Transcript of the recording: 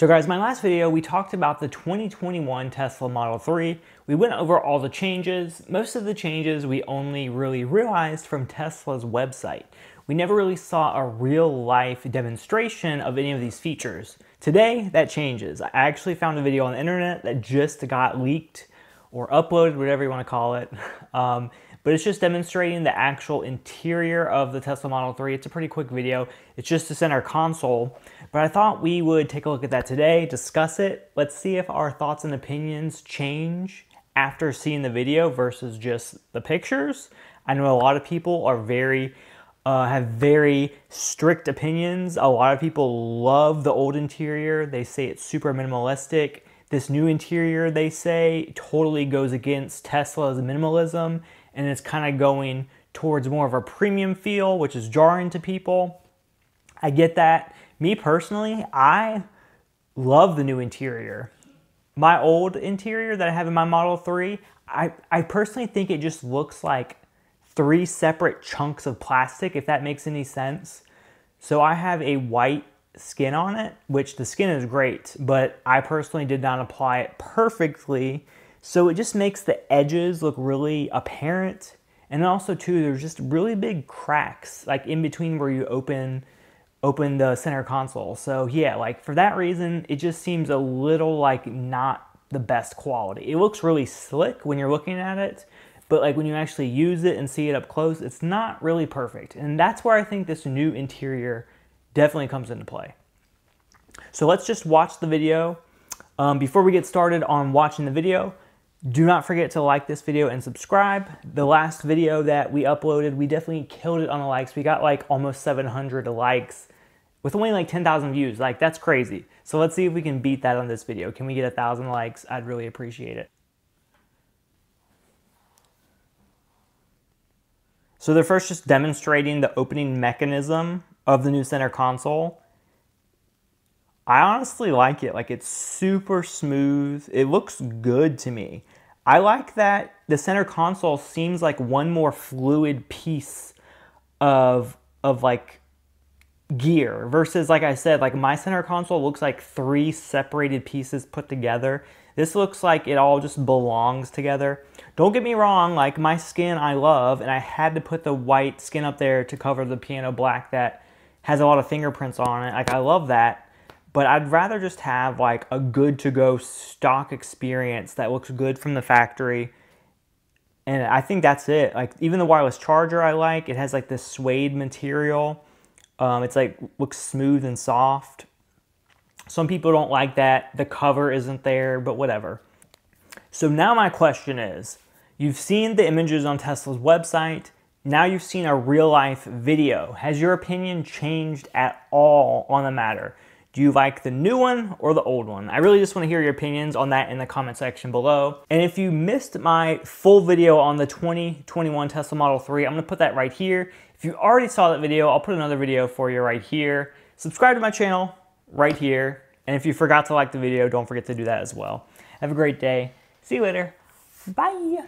So guys, my last video, we talked about the 2021 Tesla Model 3. We went over all the changes. Most of the changes we only really realized from Tesla's website. We never really saw a real life demonstration of any of these features. Today, that changes. I actually found a video on the internet that just got leaked or uploaded, whatever you want to call it. But it's just demonstrating the actual interior of the Tesla Model 3. It's a pretty quick video. It's just the center console. But I thought we would take a look at that today, discuss it. Let's see if our thoughts and opinions change after seeing the video versus just the pictures. I know a lot of people are have very strict opinions. A lot of people love the old interior. They say it's super minimalistic. This new interior, they say, totally goes against Tesla's minimalism. And it's kind of going towards more of a premium feel, which is jarring to people. I get that. Me personally, I love the new interior. My old interior that I have in my Model 3, I personally think it just looks like three separate chunks of plastic, if that makes any sense. So I have a white skin on it, which the skin is great, but I personally did not apply it perfectly. So it just makes the edges look really apparent. And also too, there's just really big cracks, like in between where you open the center console. So yeah, like for that reason, it just seems a little like not the best quality. It looks really slick when you're looking at it, but like when you actually use it and see it up close, it's not really perfect. And that's where I think this new interior definitely comes into play. So let's just watch the video. Before we get started on watching the video, do not forget to like this video and subscribe. The last video that we uploaded, we definitely killed it on the likes. We got like almost 700 likes with only like 10,000 views. Like, that's crazy. So let's see if we can beat that on this video. Can we get 1,000 likes? I'd really appreciate it. So they're first just demonstrating the opening mechanism of the new center console. I honestly like it. Like, it's super smooth. It looks good to me. I like that the center console seems like one more fluid piece of like gear versus, like I said, like my center console looks like three separated pieces put together. This looks like it all just belongs together. Don't get me wrong, like my skin I love, and I had to put the white skin up there to cover the piano black that has a lot of fingerprints on it. Like, I love that. But I'd rather just have like a good to go stock experience that looks good from the factory. And I think that's it. Like, even the wireless charger I like. It has like this suede material. It's like looks smooth and soft. Some people don't like that. The cover isn't there, but whatever. So now my question is, you've seen the images on Tesla's website. Now you've seen a real life video. Has your opinion changed at all on the matter? Do you like the new one or the old one? I really just want to hear your opinions on that in the comment section below. And if you missed my full video on the 2021 Tesla Model 3, I'm going to put that right here. If you already saw that video, I'll put another video for you right here. Subscribe to my channel right here. And if you forgot to like the video, don't forget to do that as well. Have a great day. See you later. Bye.